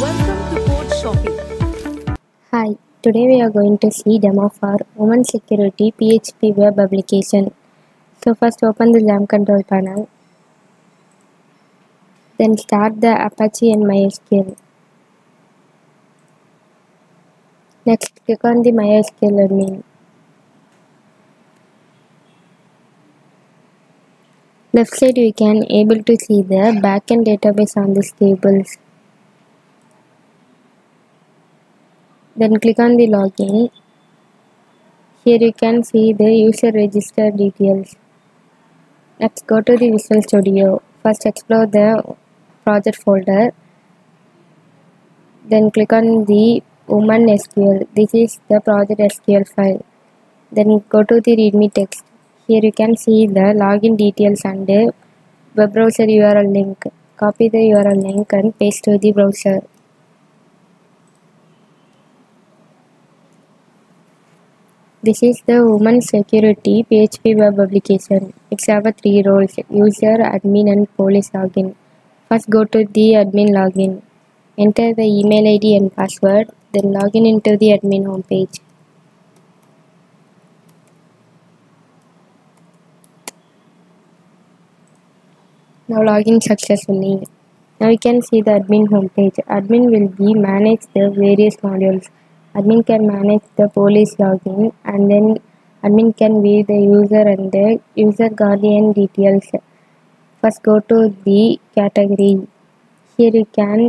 Welcome to Code Shopping. Hi, today we are going to see demo for Women Security PHP web application. So first open the LAMP control panel. Then start the Apache and MySQL. Next click on the MySQL admin. Left side you can able to see the backend database on these tables. Then click on the login. Here you can see the user register details. Next go to the Visual Studio. First explore the project folder. Then click on the Women SQL. This is the project SQL file. Then go to the readme text. Here you can see the login details and the web browser URL link. Copy the URL link and paste to the browser. This is the Women Security PHP web application. It serves 3 roles: user, admin and police login. First go to the admin login. Enter the email ID and password. Then login into the admin homepage. Now login successfully. Now you can see the admin homepage. Admin will be manage the various modules. Admin can manage the police login, and then admin can view the user and the user guardian details. First go to the category. Here you can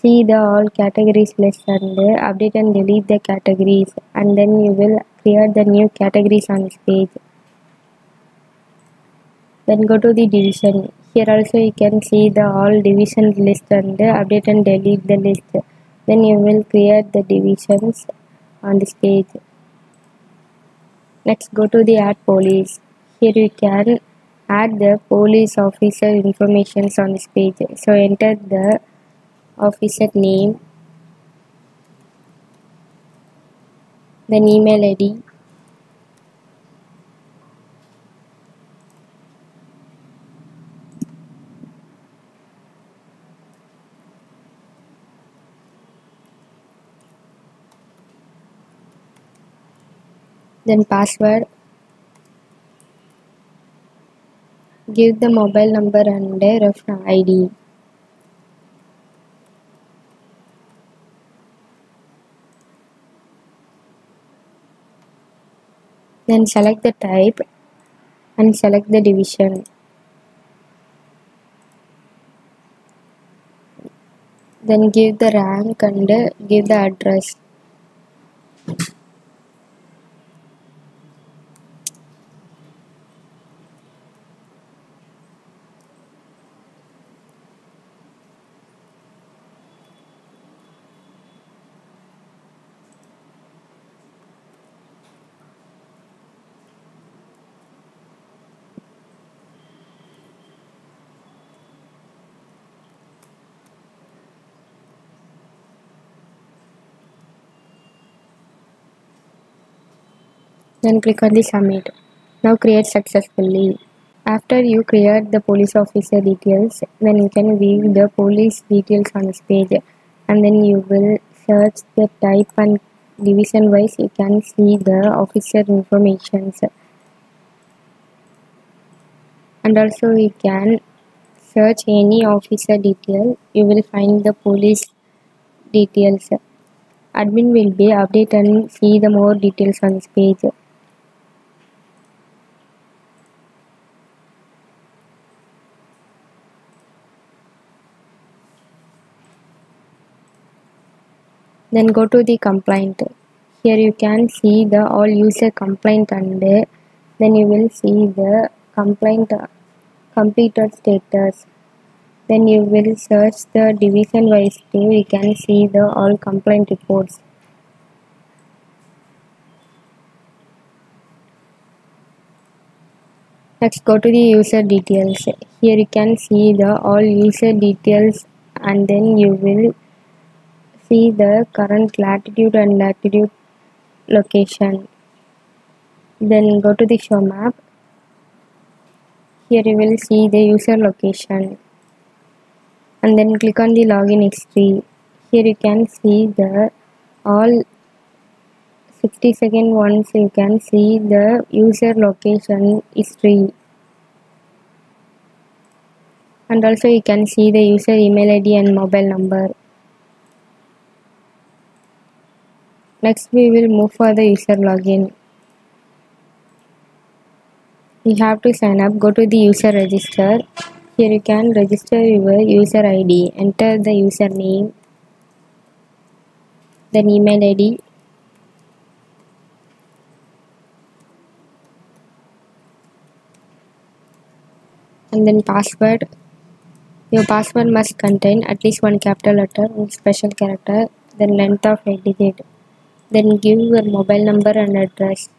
see the all categories list and update and delete the categories, and then you will create the new categories on this page. Then go to the division. Here also you can see the all division list and update and delete the list. Then you will create the divisions on this page. Next go to the add police. Here you can add the police officer information on this page. So enter the officer name, then email ID, then password, give the mobile number and ref ID. Then select the type and select the division. Then give the rank and give the address. Then click on the submit. Now create successfully. After you create the police officer details, then you can view the police details on this page, and then you will search the type and division wise you can see the officer information, and also you can search any officer detail. You will find the police details. Admin will be update and see the more details on this page. Then go to the complaint. Here you can see the all user complaint, and then you will see the complaint completed status. Then you will search the division wise too. You can see the all complaint reports. Next go to the user details. Here you can see the all user details, and then you will see the current latitude and longitude location. Then go to the show map. Here you will see the user location, and then click on the login history. Here you can see the all 60 second once you can see the user location history, and also you can see the user email ID and mobile number. Next we will move for the user login. You have to sign up. Go to the user register. Here you can register your user ID. Enter the username, then email ID, and then password. Your password must contain at least one capital letter and special character, then length of 8 digits. Then give your mobile number and address.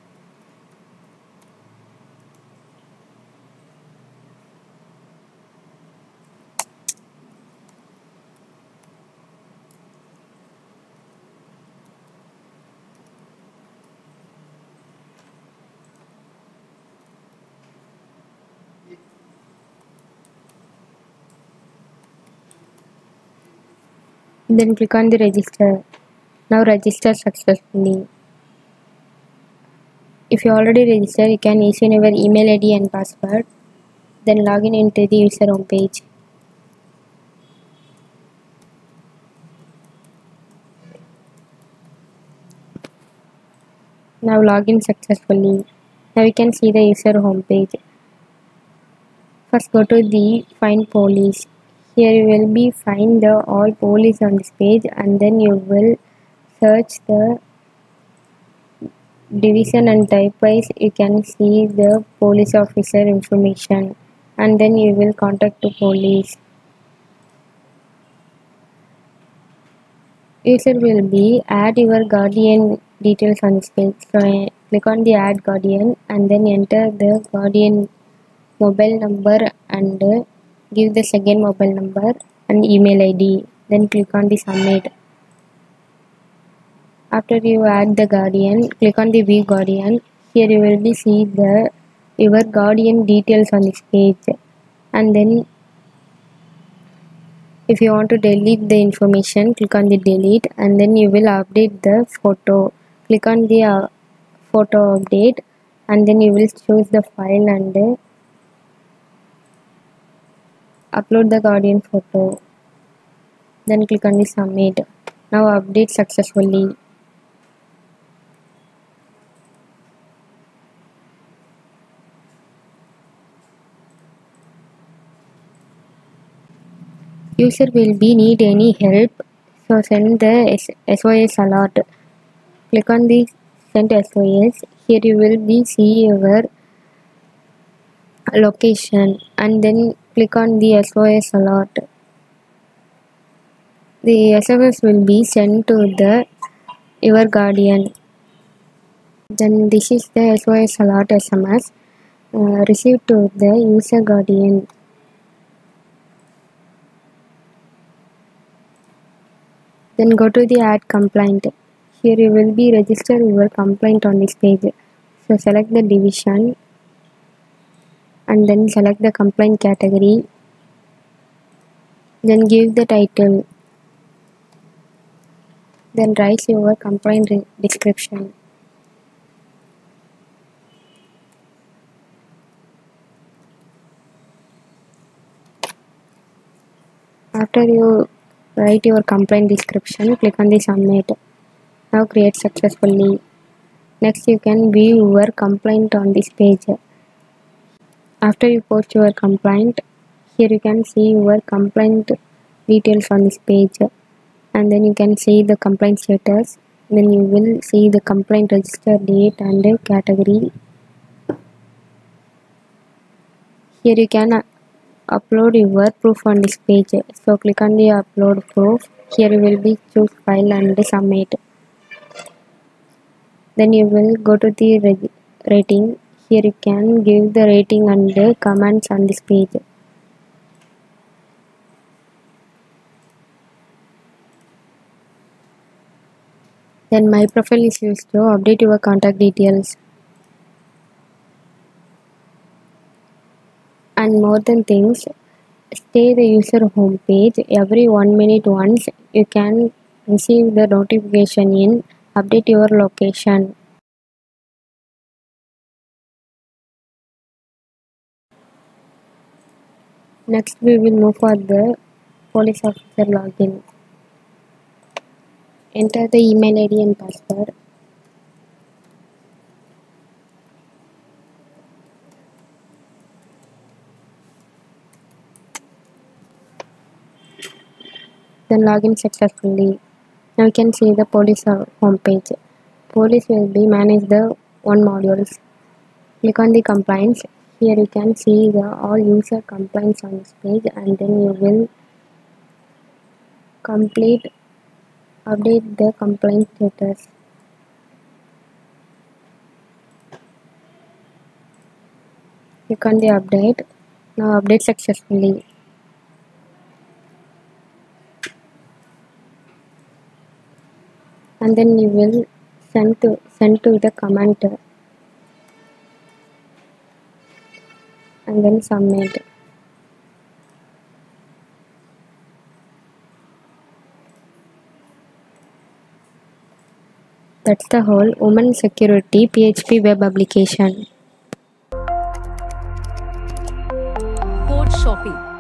Then click on the register. Now register successfully. If you already registered, you can issue your email ID and password. Then login into the user homepage. Now login successfully. Now you can see the user homepage. First go to the Find Police. Here you will be find the all police on this page, and then you will search the division and type wise. You can see the police officer information, and then you will contact the police. User will be add your guardian details on this page. So click on the add guardian, and then enter the guardian mobile number and give the second mobile number and email ID. Then click on the submit. After you add the guardian, click on the view guardian. Here you will be see the your guardian details on this page. And then if you want to delete the information, click on the delete, and then you will update the photo. Click on the photo update, and then you will choose the file and upload the guardian photo. Then click on the submit. Now update successfully. User will be need any help, so send the SOS alert. Click on the send SOS. Here you will be see your location, and then click on the SOS alert. The SMS will be sent to the your guardian. Then this is the SOS alert SMS received to the user guardian. Then go to the add complaint. Here you will be register your complaint on this page. So select the division, and then select the complaint category. Then give the title. Then write your complaint description. After you write your complaint description, click on the submit. Now create successfully. Next you can view your complaint on this page. After you post your complaint, here you can see your complaint details on this page, and then you can see the complaint status. Then you will see the complaint register date and category. Here you can upload your proof on this page. So click on the upload proof. Here you will be choose file and submit. Then you will go to the rating. Here you can give the rating and the comments on this page. Then my profile is used to update your contact details. And more than things, stay the user home page. Every 1 minute once you can receive the notification in update your location. Next we will move for the police officer login. Enter the email ID and password. Then login successfully. Now you can see the police homepage. Police will be manage the one modules. Click on the compliance. Here you can see the all user compliance on this page, and then you will update the compliance status. Click on the update. Now update successfully. And then you will send to the command and then submit. That's the whole Women Security PHP web application. Code Shopping.